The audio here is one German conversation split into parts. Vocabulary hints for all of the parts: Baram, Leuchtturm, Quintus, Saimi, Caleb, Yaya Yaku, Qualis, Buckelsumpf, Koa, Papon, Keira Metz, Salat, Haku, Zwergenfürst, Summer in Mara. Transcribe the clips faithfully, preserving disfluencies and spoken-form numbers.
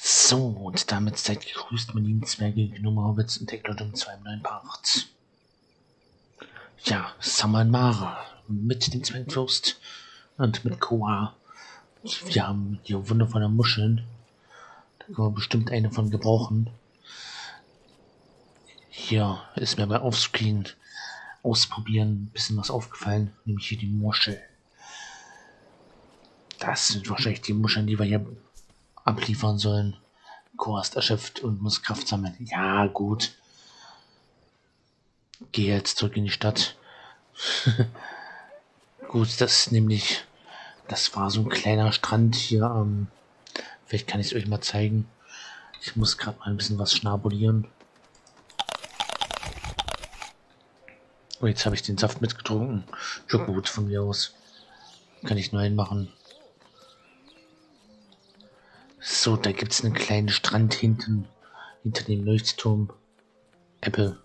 So, und damit seid gegrüßt, meine lieben Zwerge, Gnome, Hobbits und Technodum zu einem neuen Part. Ja, Summer in Mara mit dem Zwergfürst und mit Koa. Wir haben hier wundervolle Muscheln. Da können wir bestimmt eine von gebrauchen. Hier ist mir bei Offscreen ausprobieren ein bisschen was aufgefallen, nämlich hier die Muschel. Das sind wahrscheinlich die Muscheln, die wir hier abliefern sollen. Koa ist erschöpft und muss Kraft sammeln. Ja, gut. Gehe jetzt zurück in die Stadt. Gut, das ist nämlich... Das war so ein kleiner Strand hier. Ähm, vielleicht kann ich es euch mal zeigen. Ich muss gerade mal ein bisschen was schnabulieren. Oh, jetzt habe ich den Saft mitgetrunken. Schon gut, von mir aus. Kann ich nur einen machen. So, da gibt es einen kleinen Strand hinten, hinter dem Leuchtturm. Apple.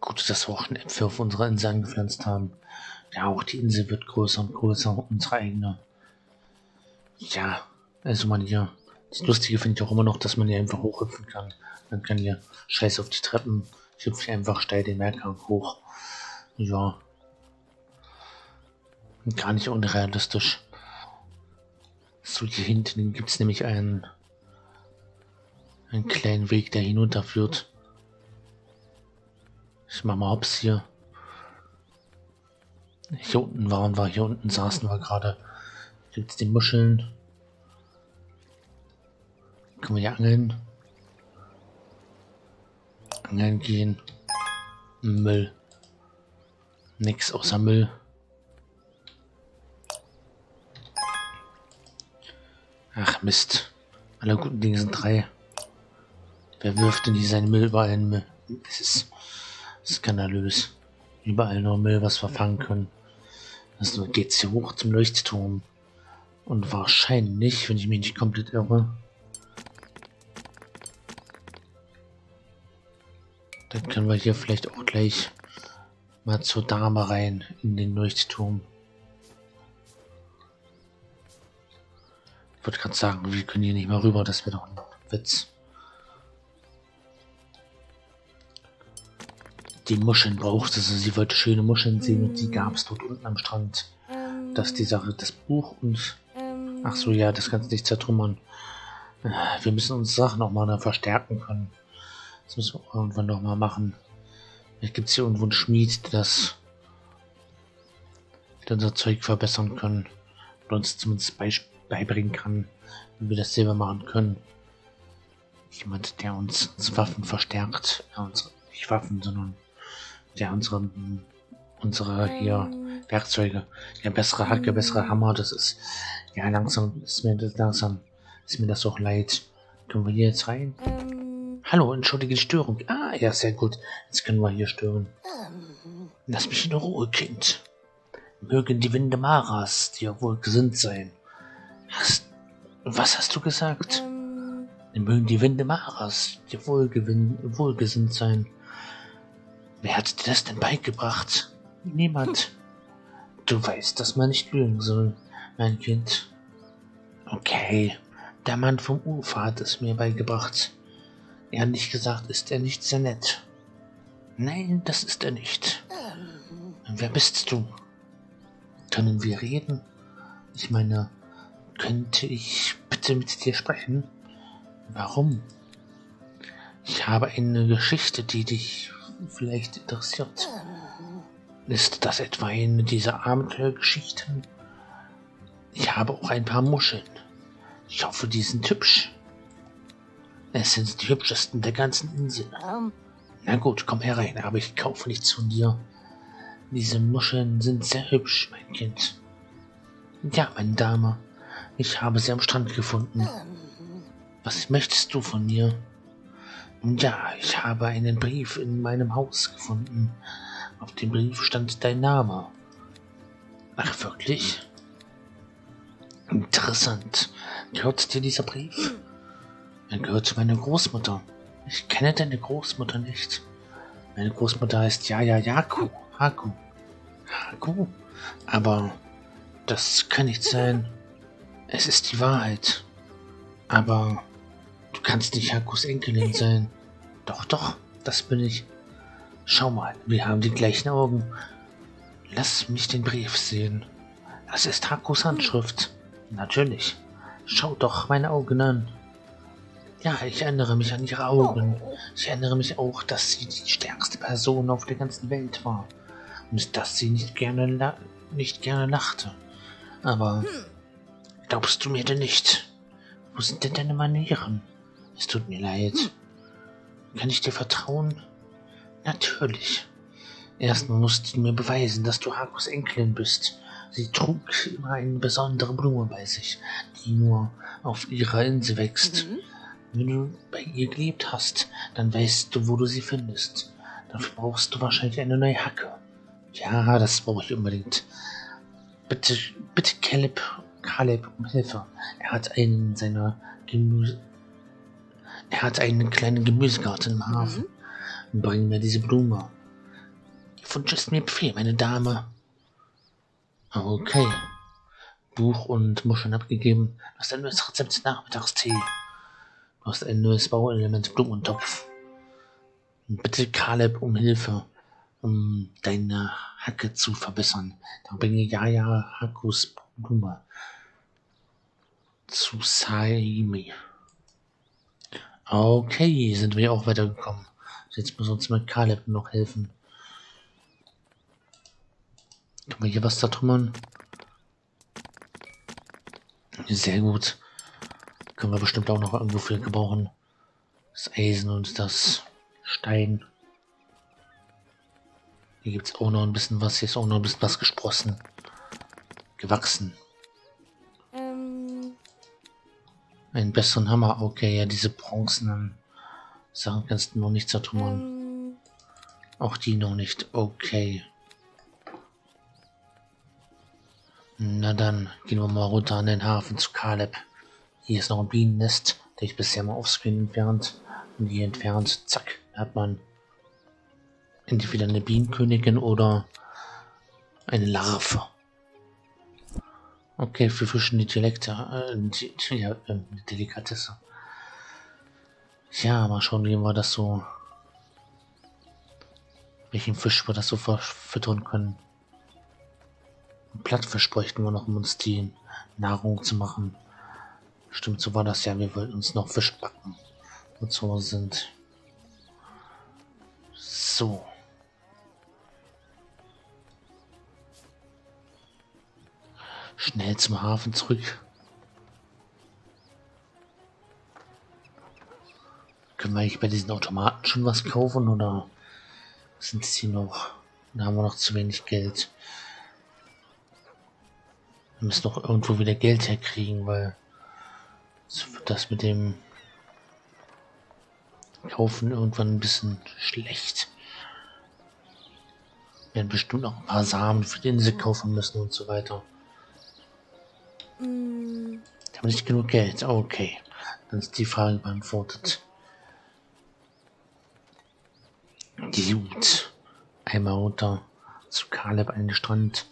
Gut, dass wir auch einen Äpfel auf unserer Insel angepflanzt haben. Ja, auch die Insel wird größer und größer, unsere eigene. Ja, also man hier. Das Lustige finde ich auch immer noch, dass man hier einfach hochhüpfen kann. Man kann hier scheiß auf die Treppen. Ich hüpfe hier einfach steil den Berghang hoch. Ja. Gar nicht unrealistisch. So, hier hinten gibt es nämlich einen, einen kleinen Weg, der hinunter führt. Ich mach mal hops hier. Hier unten waren wir, hier unten saßen wir gerade. Gibt es die Muscheln. Können wir hier angeln? Angeln gehen. Müll. Nix außer Müll. Ach Mist. Alle guten Dinge sind drei. Wer wirft denn hier seinen Müll überall in Müll? Es ist skandalös. Überall nur Müll, was wir fangen können. Also geht's hier hoch zum Leuchtturm. Und wahrscheinlich, wenn ich mich nicht komplett irre, dann können wir hier vielleicht auch gleich mal zur Dame rein in den Leuchtturm. Ich würde gerade sagen, wir können hier nicht mehr rüber, das wäre doch ein Witz. Die Muscheln brauchte sie, sie wollte schöne Muscheln sehen und die gab es dort unten am Strand. Das ist die Sache, das Buch und... Ach so, ja, das kannst du nicht zertrümmern. Wir müssen uns Sachen auch mal verstärken können. Das müssen wir irgendwann noch mal machen. Vielleicht gibt es hier irgendwo einen Schmied, der das unser Zeug verbessern können. Oder uns zumindest beibringen kann, wie wir das selber machen können. Jemand, der uns Waffen verstärkt. Ja, unsere, nicht Waffen, sondern der unsere, unsere hier Werkzeuge. Ja, bessere Hacke, bessere Hammer, das ist... Ja, langsam ist mir das langsam. Ist mir das auch leid. Können wir hier jetzt rein? Hallo, entschuldige die Störung. Ah, ja, sehr gut. Jetzt können wir hier stören. Lass mich in Ruhe, Kind. Mögen die Winde Maras dir wohl gesinnt sein. Hast, was hast du gesagt? Mögen die Winde Maras dir wohl wohlgesinnt sein. Wer hat dir das denn beigebracht? Niemand. Du weißt, dass man nicht lügen soll, mein Kind. Okay, der Mann vom Ufer hat es mir beigebracht. Ehrlich gesagt, ist er nicht sehr nett. Nein, das ist er nicht. Und wer bist du? Können wir reden? Ich meine, könnte ich bitte mit dir sprechen? Warum? Ich habe eine Geschichte, die dich vielleicht interessiert. Ist das etwa eine dieser Abenteuergeschichten? Ich habe auch ein paar Muscheln. Ich hoffe, die sind hübsch. Es sind die hübschesten der ganzen Insel. Na gut, komm herein, aber ich kaufe nichts von dir. Diese Muscheln sind sehr hübsch, mein Kind. Ja, meine Dame, ich habe sie am Strand gefunden. Was möchtest du von mir? Ja, ich habe einen Brief in meinem Haus gefunden. Auf dem Brief stand dein Name. Ach, wirklich? Interessant. Gehört dir dieser Brief? Er gehört zu meiner Großmutter. Ich kenne deine Großmutter nicht. Meine Großmutter heißt Yaya Yaku. Haku. Haku? Aber das kann nicht sein. Es ist die Wahrheit. Aber du kannst nicht Hakus Enkelin sein. Doch, doch, das bin ich. Schau mal, wir haben die gleichen Augen. Lass mich den Brief sehen. Das ist Hakus Handschrift. Natürlich. Schau doch meine Augen an. Ja, ich erinnere mich an ihre Augen. Ich erinnere mich auch, dass sie die stärkste Person auf der ganzen Welt war. Und dass sie nicht gerne, nicht gerne lachte. Aber glaubst du mir denn nicht? Wo sind denn deine Manieren? Es tut mir leid. Kann ich dir vertrauen? Natürlich. Erstmal musst du mir beweisen, dass du Hakus Enkelin bist. Sie trug immer eine besondere Blume bei sich, die nur auf ihrer Insel wächst. Mhm. Wenn du bei ihr gelebt hast, dann weißt du, wo du sie findest. Dafür brauchst du wahrscheinlich eine neue Hacke. Ja, das brauche ich unbedingt. Bitte, bitte Caleb, Caleb um Hilfe. Er hat einen seiner Gemüse... Er hat einen kleinen Gemüsegarten im Hafen. Mhm. Bring mir diese Blume. Ihr Wunsch ist mir Befehl, meine Dame. Okay. Buch und Muscheln abgegeben. Du hast ein neues Rezept zum Nachmittagstee. Du hast ein neues Bauelement Blumentopf. Bitte Caleb um Hilfe, um deine Hacke zu verbessern. Dann bringe Yaya Hakus Blume zu Saimi. Okay, sind wir auch weitergekommen. Jetzt muss uns mal Caleb noch helfen. Können wir hier was da trümmern? Sehr gut. Können wir bestimmt auch noch irgendwo viel gebrauchen. Das Eisen und das Stein. Hier gibt es auch noch ein bisschen was. Hier ist auch noch ein bisschen was gesprossen. Gewachsen. Ähm. Einen besseren Hammer. Okay, ja, diese bronzenen Sachen kannst du noch nicht zertrümmern. Ähm. Auch die noch nicht. Okay. Na dann, gehen wir mal runter an den Hafen zu Caleb. Hier ist noch ein Bienennest, der ich bisher mal offscreen entfernt. Und hier entfernt, zack, hat man entweder eine Bienenkönigin oder eine Larve. Okay, für verschiedene Dialekte, äh, die, ja, äh, Delikatesse. Ja, mal schauen, wie wir das so, welchen Fisch wir das so verfüttern können. Plattfisch bräuchten wir noch, um uns die Nahrung zu machen. Stimmt, so war das ja. Wir wollten uns noch Fisch backen. Und so sind. So. Schnell zum Hafen zurück. Können wir eigentlich bei diesen Automaten schon was kaufen oder sind sie noch? Da haben wir noch zu wenig Geld. Wir müssen doch irgendwo wieder Geld herkriegen, weil das mit dem Kaufen irgendwann ein bisschen schlecht. Wir werden bestimmt noch ein paar Samen für die Insel kaufen müssen und so weiter. Da haben wir nicht genug Geld. Okay, dann ist die Frage beantwortet. Gut. Einmal runter zu Caleb an den Strand.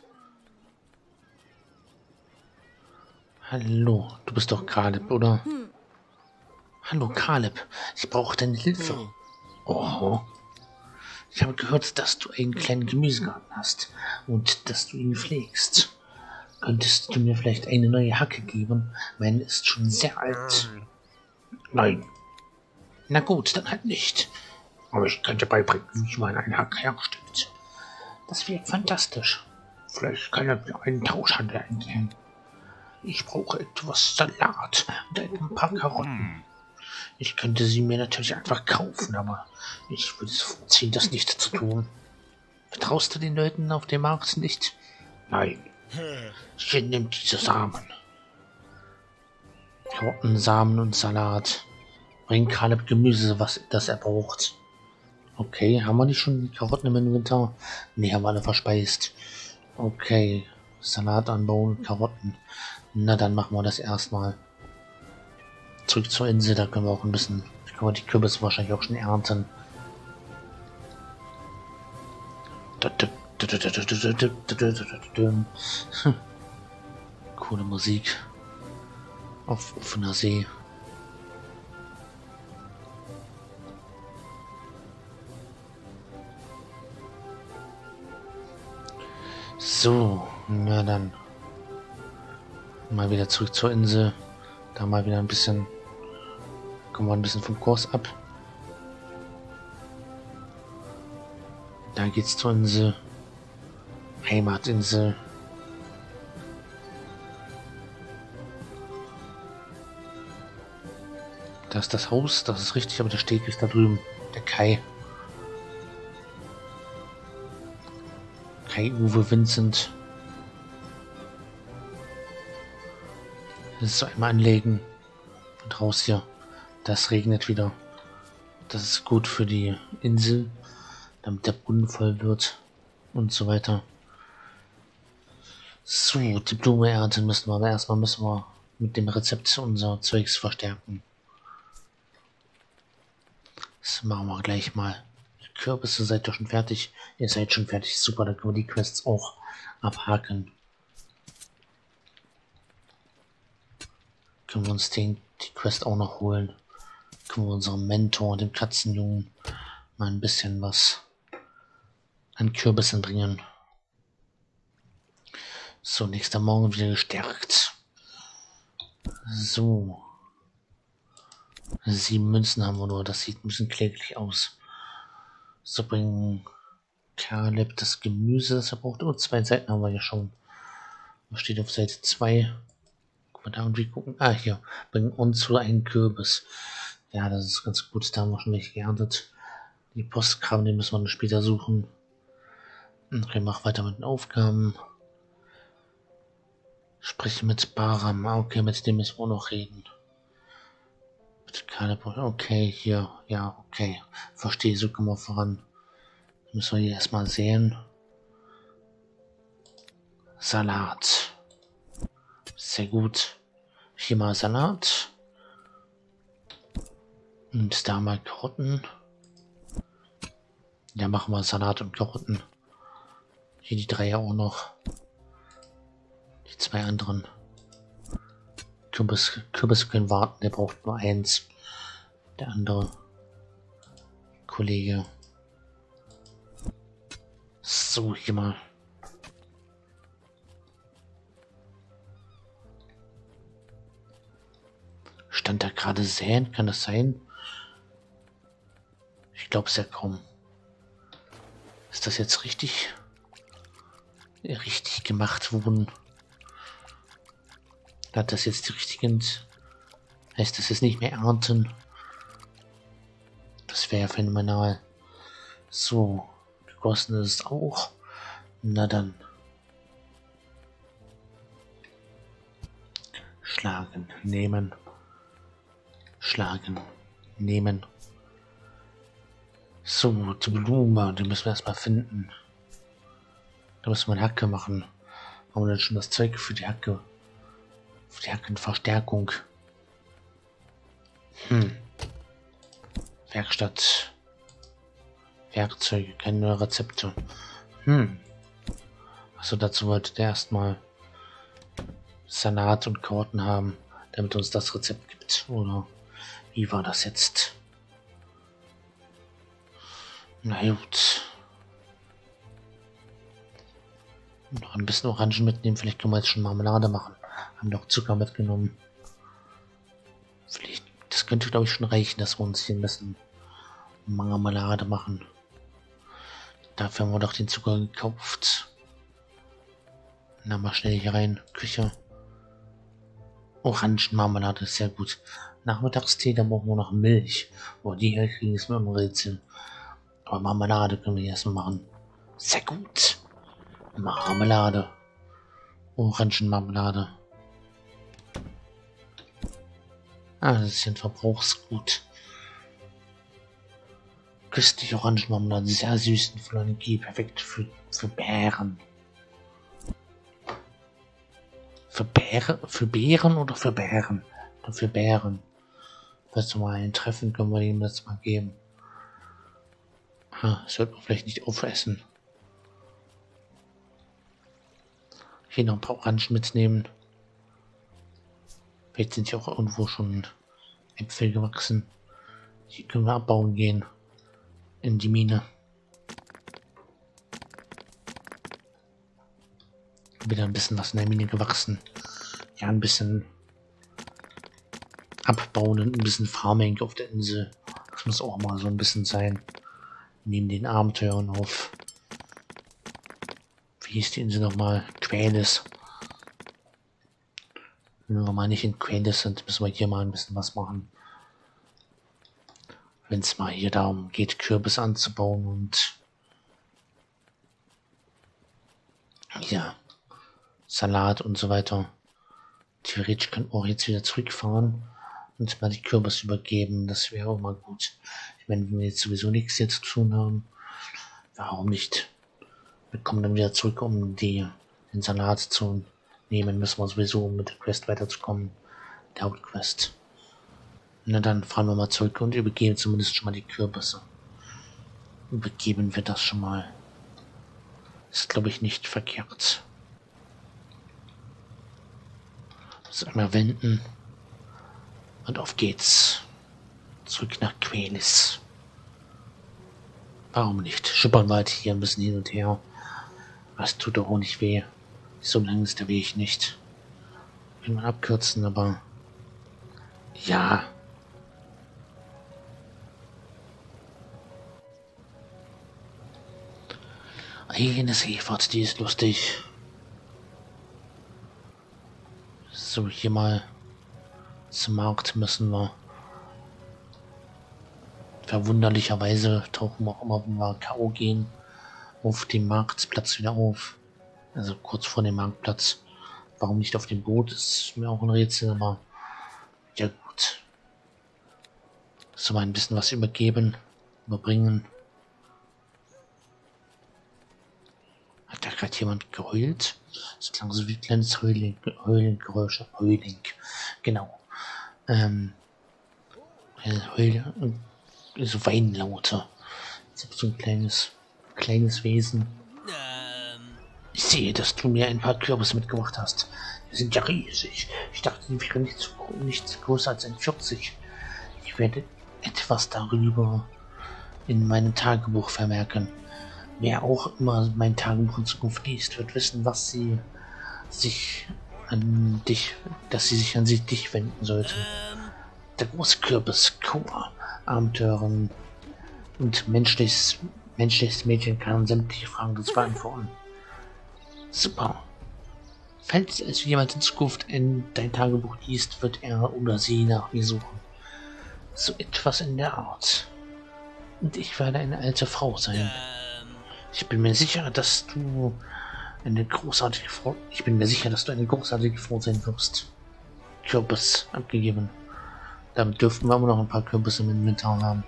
Hallo, du bist doch Caleb, oder? Hm. Hallo Caleb, ich brauche deine Hilfe. Hm. Oh, ich habe gehört, dass du einen kleinen Gemüsegarten hast und dass du ihn pflegst. Könntest du mir vielleicht eine neue Hacke geben? Meine ist schon sehr alt. Nein. Na gut, dann halt nicht. Aber ich könnte beibringen, wie man eine Hacke herstellt. Das wäre fantastisch. Vielleicht kann er mir einen Tauschhandel eingehen. Ich brauche etwas Salat und ein paar Karotten. Ich könnte sie mir natürlich einfach kaufen, aber ich würde es vorziehen, das nicht zu tun. Vertraust du den Leuten auf dem Markt nicht? Nein. Ich nehme diese Samen. Karotten, Samen und Salat. Bring Caleb Gemüse, was das er braucht. Okay, haben wir nicht schon die Karotten im Inventar? Ne, haben wir alle verspeist. Okay. Salat anbauen, Karotten. Na, dann machen wir das erstmal. Zurück zur Insel, da können wir auch ein bisschen... Können wir die Kürbisse wahrscheinlich auch schon ernten. Coole Musik. auf offener See. So, na dann. Mal wieder zurück zur Insel. Da mal wieder ein bisschen. Kommen wir ein bisschen vom Kurs ab. Da geht's zur Insel. Heimatinsel. Da ist das Haus, das ist richtig, aber der Steg ist da drüben. Der Kai. Kai-Uwe Vincent. Das soll einmal anlegen. Und raus hier. Das regnet wieder. Das ist gut für die Insel, damit der Brunnen voll wird und so weiter. So, die Blume ernten müssen wir, aber erstmal müssen wir mit dem Rezept unser Zeugs verstärken. Das machen wir gleich mal. Die Kürbisse seid ihr schon fertig. Ihr seid schon fertig, super, dann können wir die Quests auch abhaken. Können wir uns den, die Quest auch noch holen. Können wir unserem Mentor, dem Katzenjungen, mal ein bisschen was an Kürbissen bringen. So, nächster Morgen wieder gestärkt. So. Sieben Münzen haben wir nur, das sieht ein bisschen kläglich aus. So, bringen Caleb das Gemüse, das er braucht. Oh, zwei Seiten haben wir ja schon. Was steht auf Seite zwei? Gucken wir da und wir gucken. Ah, hier. Bringen uns so einen Kürbis. Ja, das ist ganz gut, da haben wir schon nicht geerntet. Die Postkram, den müssen wir dann später suchen. Okay, mach weiter mit den Aufgaben. Sprechen mit Baram. Okay, mit dem müssen wir auch noch reden. Mit Caleb. Okay, hier. Ja, okay. Verstehe, so kommen wir voran. Müssen wir hier erstmal sehen. Salat. Sehr gut. Hier mal Salat. Und da mal Karotten. Ja, machen wir Salat und Karotten. Hier die drei ja auch noch. Die zwei anderen. Kürbis, Kürbis können warten, der braucht nur eins. Der andere Kollege. So, hier mal. Stand da gerade säen? Kann das sein? Ich glaube es ja kaum. Ist das jetzt richtig? Richtig gemacht wurden. Hat das jetzt die richtigen? Heißt das jetzt nicht mehr ernten? Das wäre ja phänomenal. So, gegossen ist es auch. Na dann. Schlagen, nehmen. Schlagen, nehmen. So, die Blume, die müssen wir erstmal finden. Da müssen wir eine Hacke machen. Haben wir denn schon das Zeug für die Hacke? Für die Hackenverstärkung. Hm. Werkstatt. Werkzeuge, keine neuen Rezepte. Hm. Achso, dazu wollte der erstmal Salat und Karotten haben, damit uns das Rezept gibt. Oder wie war das jetzt? Na gut. Noch ein bisschen Orangen mitnehmen, vielleicht können wir jetzt schon Marmelade machen. Haben doch Zucker mitgenommen. Vielleicht, das könnte glaube ich schon reichen, dass wir uns hier ein bisschen Marmelade machen. Dafür haben wir doch den Zucker gekauft. Na, mal schnell hier rein. Küche. Orangenmarmelade ist sehr gut. Nachmittagstee, da brauchen wir noch Milch. Boah, die hier kriegen ist mir im Rätsel. Aber Marmelade können wir erstmal machen. Sehr gut. Marmelade. Orangenmarmelade. Ah, das ist ein Verbrauchsgut. Köstliche Orangenmarmelade, sehr süß und voller Energie, perfekt für, für Bären. Für Bären? Für Bären oder für Bären? Oder für Bären. Falls wir mal einen treffen, können wir ihm das mal geben. Ah, sollte man vielleicht nicht aufessen. Hier noch ein paar Orangen mitnehmen. Vielleicht sind hier auch irgendwo schon Äpfel gewachsen. Die können wir abbauen gehen. In die Mine. Wieder ein bisschen was in der Mine gewachsen. Ja, ein bisschen abbauen und ein bisschen Farming auf der Insel. Das muss auch mal so ein bisschen sein. Neben den Abenteuern auf. Wie hieß die Insel nochmal? Qualis. Wenn wir mal nicht in Qualis sind, müssen wir hier mal ein bisschen was machen. Wenn es mal hier darum geht, Kürbis anzubauen und ja, Salat und so weiter. Theoretisch können wir auch jetzt wieder zurückfahren und mal die Kürbis übergeben. Das wäre auch mal gut. Ich meine, wenn wir jetzt sowieso nichts hier zu tun haben, warum nicht? Wir kommen dann wieder zurück, um die, den Salat zu nehmen. Müssen wir sowieso, um mit der Quest weiterzukommen. Der Hauptquest. Na dann fahren wir mal zurück und übergeben zumindest schon mal die Kürbisse. Übergeben wir das schon mal. Ist, glaube ich, nicht verkehrt. Das einmal wenden. Und auf geht's. Zurück nach Qualis. Warum nicht? Schippern wir halt hier ein bisschen hin und her. Was tut doch auch nicht weh. So lang ist der Weg nicht. Kann man abkürzen, aber ja. Eine Seefahrt, die ist lustig. So, hier mal zum Markt müssen wir. Verwunderlicherweise tauchen wir auch immer, wenn wir K O gehen, auf dem Marktplatz wieder auf. Also kurz vor dem Marktplatz. Warum nicht auf dem Boot, ist mir auch ein Rätsel, aber ja gut. So mal ein bisschen was übergeben, überbringen. Hat da gerade jemand geheult? Das klang so wie kleines Heuling, Heulengeräusche. Heuling, genau. Ähm, Heul, so Weinlaute. Jetzt habe ich so ein kleines, kleines Wesen. Ich sehe, dass du mir ein paar Kürbisse mitgebracht hast. Die sind ja riesig. Ich dachte, die wären nicht, nicht größer als ein vierzig. Ich werde etwas darüber in meinem Tagebuch vermerken. Wer auch immer mein Tagebuch in Zukunft liest, wird wissen, was sie sich an dich, dass sie sich an sie dich wenden sollte. Der große Kürbis, Koa, Abenteurerin und menschliches, menschliches Mädchen kann sämtliche Fragen beantworten. Super. Falls es jemand in Zukunft in dein Tagebuch liest, wird er oder sie nach mir suchen. So etwas in der Art. Und ich werde eine alte Frau sein. Ich bin mir sicher, dass du eine großartige Frau... Ich bin mir sicher, dass du eine großartige Frau sein wirst. Kürbis abgegeben. Damit dürften wir immer noch ein paar Kürbisse im Inventar haben.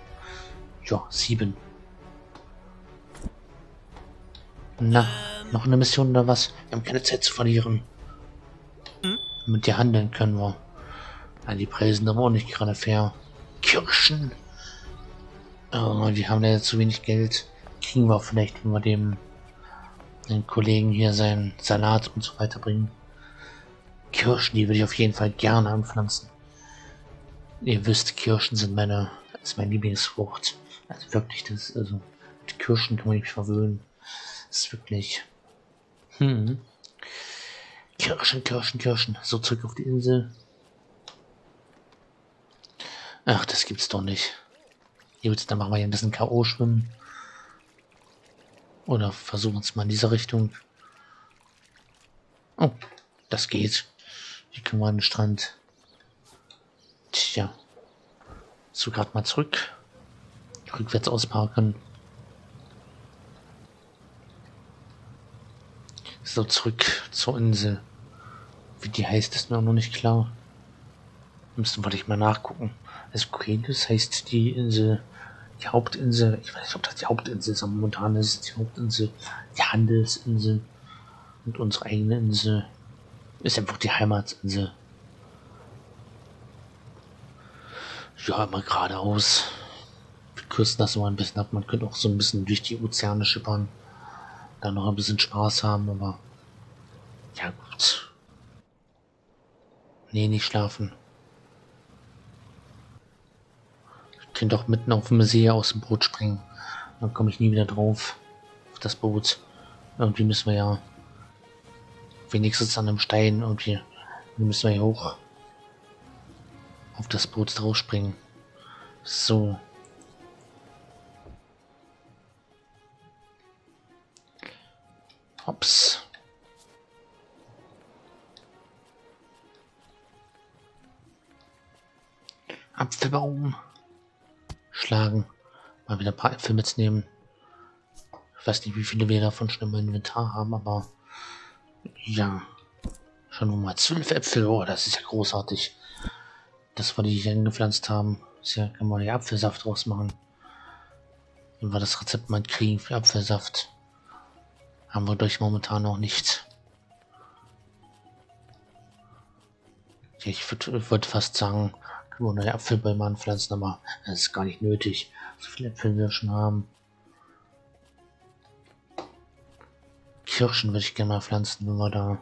Ja, sieben. Na... Noch eine Mission oder was? Wir haben keine Zeit zu verlieren. Mit dir handeln können wir. Ja, die Preise sind aber auch nicht gerade fair. Kirschen! Oh, die haben leider zu wenig Geld. Kriegen wir vielleicht, wenn wir dem, dem Kollegen hier seinen Salat und so weiter bringen. Kirschen, die würde ich auf jeden Fall gerne anpflanzen. Ihr wisst, Kirschen sind meine, ist meine Lieblingsfrucht. Also wirklich, das, also mit Kirschen kann man nicht verwöhnen. Ist wirklich. Hm. Kirschen, Kirschen, Kirschen. So, zurück auf die Insel. Ach, das gibt's doch nicht. Gut, dann machen wir hier ein bisschen K O schwimmen. Oder versuchen es mal in dieser Richtung. Oh, das geht. Hier können wir an den Strand. Tja. So, gerade mal zurück. Rückwärts ausparken. So, zurück zur Insel. Wie die heißt, ist mir auch noch nicht klar. Müssen wir gleich mal nachgucken. Also Quintus heißt die Insel, die Hauptinsel. Ich weiß nicht, ob das die Hauptinsel ist, aber momentan ist es die Hauptinsel, die Handelsinsel. Und unsere eigene Insel ist einfach die Heimatsinsel. Ja, immer geradeaus. Wir kürzen das mal ein bisschen ab. Man könnte auch so ein bisschen durch die Ozeane schippern. Da noch ein bisschen Spaß haben, aber ja gut. Nee, nicht schlafen. Ich könnte auch mitten auf dem See aus dem Boot springen. Dann komme ich nie wieder drauf. Auf das Boot. Irgendwie müssen wir ja wenigstens an einem Stein irgendwie. Müssen wir hier hoch. Auf das Boot drauf springen. So. Hops. Apfelbaum. Schlagen. Mal wieder ein paar Äpfel mitnehmen. Ich weiß nicht, wie viele wir davon schon im Inventar haben, aber ja. Schon nur mal zwölf Äpfel. Oh, das ist ja großartig. Das, was die hier hingepflanzt haben. Hier können wir den Apfelsaft draus machen. Wenn wir das Rezept mal kriegen für Apfelsaft. Haben wir durch momentan noch nicht. Ich würde würd fast sagen, können wir neue Apfelbäume anpflanzen, aber das ist gar nicht nötig. So viele Äpfel wir schon haben. Kirschen würde ich gerne mal pflanzen, wenn wir da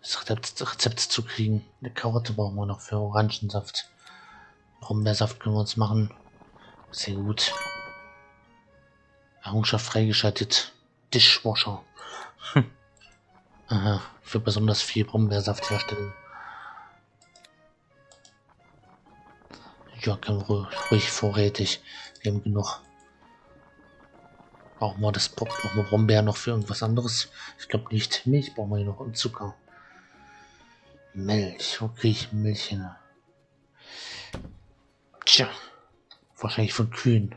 das Rezept, Rezept zu kriegen. Eine Karotte brauchen wir noch für Orangensaft. Brombeersaft können wir uns machen. Sehr gut. Errungenschaft freigeschaltet. Dishwasher. Hm. Aha, für besonders viel Brombeersaft herstellen. Ja, können wir ruhig vorrätig. Wir haben genug. Brauchen wir das brauchen wir Brombeer noch für irgendwas anderes? Ich glaube nicht. Milch brauchen wir hier noch und Zucker. Milch. Wo kriege ich Milch hin? Tja. Wahrscheinlich von Kühen.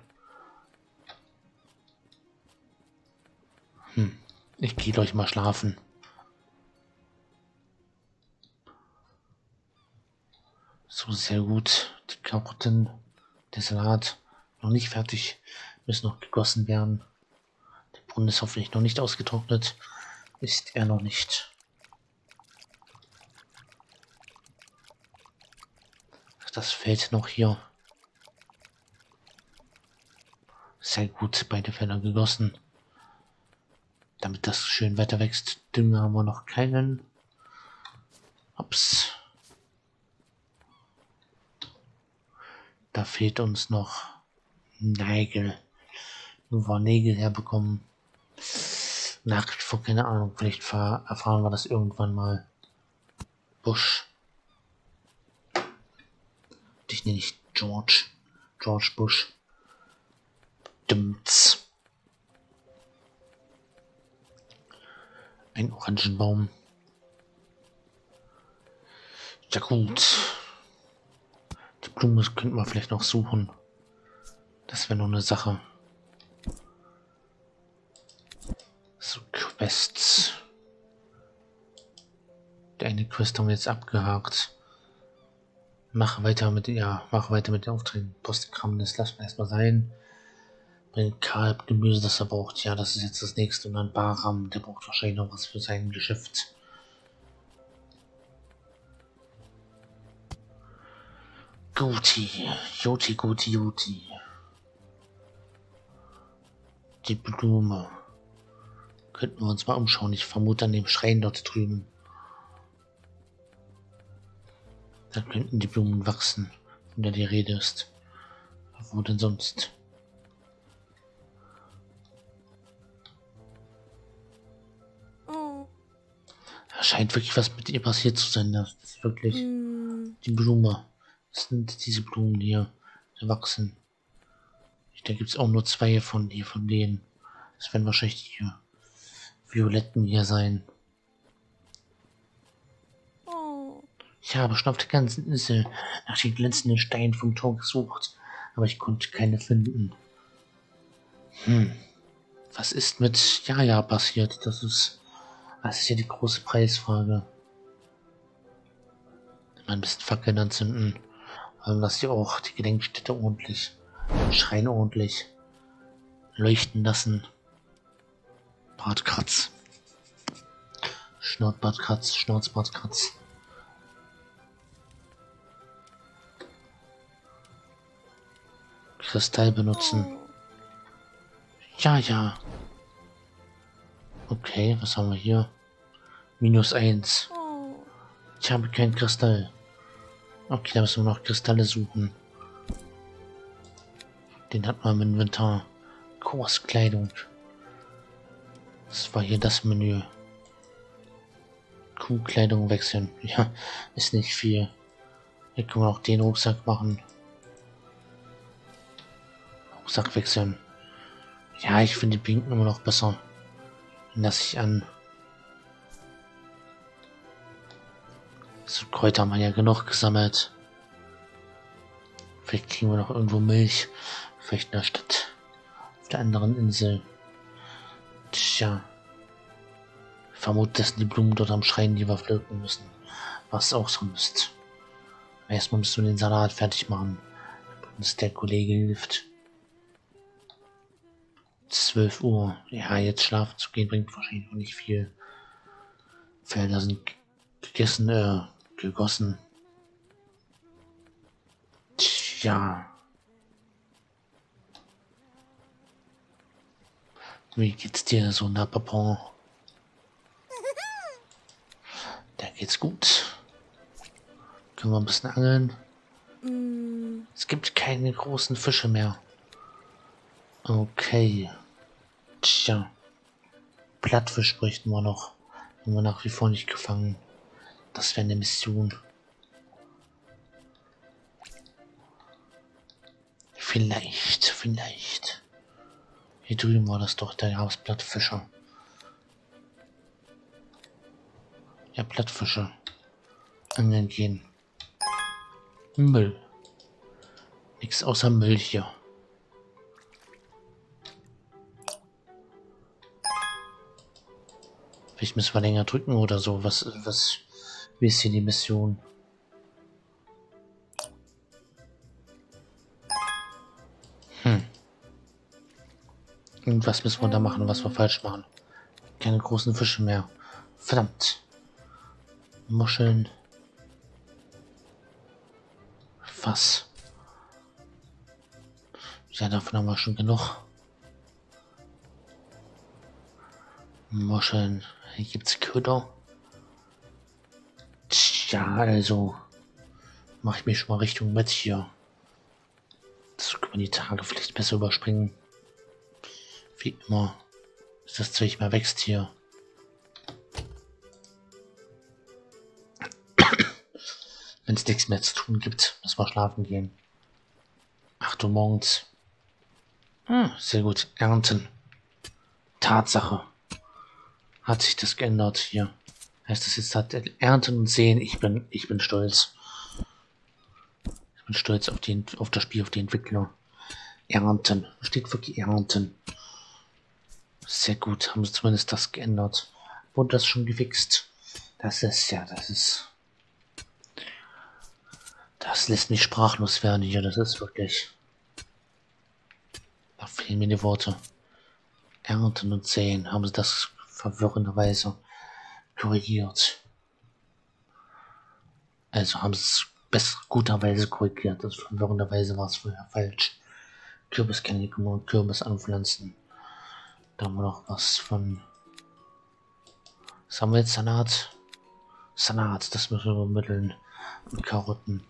Hm. Ich gehe gleich mal schlafen. So, sehr gut. Die Karotten, der Salat noch nicht fertig. Müssen noch gegossen werden. Der Brunnen ist hoffentlich noch nicht ausgetrocknet. Ist er noch nicht. Das Feld noch hier. Sehr gut, beide Felder gegossen. Damit das schön weiter wächst. Dünger haben wir noch keinen. Ups. Da fehlt uns noch Nägel. Nur wir Nägel herbekommen. Nachricht vor, keine Ahnung. Vielleicht erfahren wir das irgendwann mal. Bush. Ich nenne nicht George. George Bush. Dimmts. Ein Orangenbaum. Ja gut. Die Blume könnten wir vielleicht noch suchen. Das wäre noch eine Sache. So, Quests. Die eine Quest haben wir jetzt abgehakt. Mach weiter mit, ja, mach weiter mit den Aufträgen. Postkram, das lassen wir erstmal sein. Bring Caleb Gemüse, das er braucht. Ja, das ist jetzt das nächste. Und dann Baram, der braucht wahrscheinlich noch was für sein Geschäft. Guti, Joti, Guti, Joti. Die Blume. Könnten wir uns mal umschauen. Ich vermute an dem Schrein dort drüben. Dann könnten die Blumen wachsen, von der die Rede ist. Wo denn sonst? Oh. Da scheint wirklich was mit ihr passiert zu sein. Das ist wirklich mm. die Blume. Das sind diese Blumen hier, die wachsen. Da gibt es auch nur zwei von, hier, von denen. Das werden wahrscheinlich die Violetten hier sein. Ja, aber schon auf der ganzen Insel nach den glänzenden Steinen vom Tor gesucht, aber ich konnte keine finden. Hm. Was ist mit Yaya passiert? Das ist, das ist ja die große Preisfrage. Mal ein bisschen Fackeln anzünden, dass hier auch die Gedenkstätte ordentlich, den Schrein ordentlich leuchten lassen. Bartkratz, Schnauzbartkratz, Schnauzbartkratz. Kristall benutzen. Ja, ja. Okay, was haben wir hier? Minus eins. Ich habe keinen Kristall. Okay, da müssen wir noch Kristalle suchen. Den hat man im Inventar. Koas Kleidung. Das war hier das Menü. Kuhkleidung wechseln. Ja, ist nicht viel. Hier können wir auch den Rucksack machen. Rucksack wechseln. Ja, ich finde die pinken immer noch besser. Den lasse ich an. So, Kräuter haben wir ja genug gesammelt. Vielleicht kriegen wir noch irgendwo Milch. Vielleicht in der Stadt. Auf der anderen Insel. Tja. Ich vermute, dass die Blumen dort am Schrein, die wir pflücken müssen. Was auch so Mist. Erstmal müssen wir den Salat fertig machen. Uns der Kollege hilft. zwölf Uhr. Ja, jetzt schlafen zu gehen bringt wahrscheinlich noch nicht viel. Felder sind gegessen, äh, gegossen. Tja. Wie geht's dir so, na Papon? Da geht's gut. Können wir ein bisschen angeln? Mm. Es gibt keine großen Fische mehr. Okay. Tja. Plattfisch bräuchten wir noch. Haben wir nach wie vor nicht gefangen. Das wäre eine Mission. Vielleicht, vielleicht. Hier drüben war das doch, da gab es Plattfische. Ja, Plattfische. Angeln gehen. Müll. Nichts außer Müll hier. Vielleicht müssen wir länger drücken oder so. Was, was, wie ist hier die Mission? Hm. Und was müssen wir da machen, was wir falsch machen? Keine großen Fische mehr. Verdammt. Muscheln. Was? Ja, davon haben wir schon genug. Muscheln. Hier gibt's Köder. Tja, also. Mach ich mich schon mal Richtung Bett hier. Das können wir die Tage vielleicht besser überspringen. Wie immer. Ist das Zeug mal wächst hier. Wenn es nichts mehr zu tun gibt, müssen wir schlafen gehen. acht Uhr morgens. Hm, sehr gut. Ernten. Tatsache. Hat sich das geändert hier. Heißt das jetzt hat Ernten und Sehen. Ich bin, ich bin stolz. Ich bin stolz auf den, auf das Spiel, auf die Entwickler. Ernten. Steht wirklich Ernten. Sehr gut. Haben sie zumindest das geändert. Wurde das schon gefixt? Das ist, ja, das ist... Das lässt mich sprachlos werden hier. Das ist wirklich... Da fehlen mir die Worte. Ernten und Sehen. Haben sie das verwirrenderweise korrigiert. Also haben sie es besser guterweise korrigiert. Also verwirrenderweise war es vorher falsch. Kürbis kann ich nur Kürbis anpflanzen. Da haben wir noch was von... Was haben wir jetzt? Salat? Salat, das müssen wir übermitteln. Und Karotten.